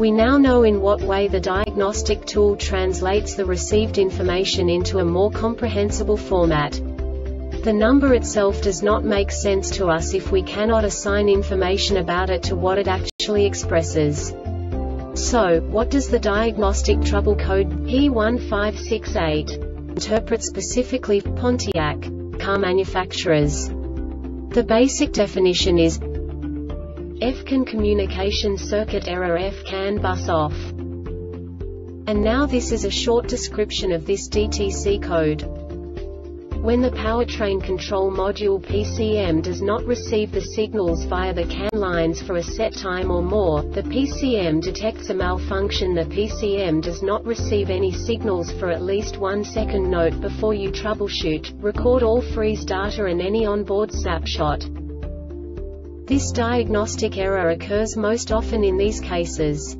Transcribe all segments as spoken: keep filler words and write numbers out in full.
We now know in what way the diagnostic tool translates the received information into a more comprehensible format. The number itself does not make sense to us if we cannot assign information about it to what it actually expresses. So, what does the diagnostic trouble code P one five six eight interpret specifically for Pontiac car manufacturers? The basic definition is F CAN communication circuit error, F CAN bus off. And now this is a short description of this D T C code. When the powertrain control module P C M does not receive the signals via the C A N lines for a set time or more, the P C M detects a malfunction. The P C M does not receive any signals for at least one second. Note: before you troubleshoot, record all freeze data and any onboard snapshot. This diagnostic error occurs most often in these cases.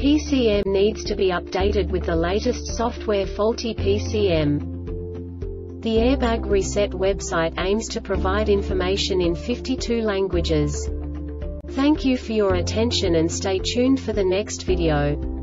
P C M needs to be updated with the latest software. Faulty P C M. The Airbag Reset website aims to provide information in fifty-two languages. Thank you for your attention and stay tuned for the next video.